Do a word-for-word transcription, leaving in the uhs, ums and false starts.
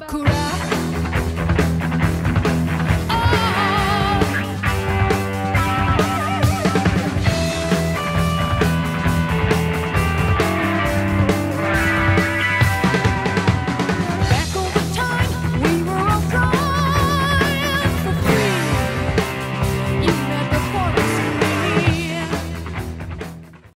Barracuda.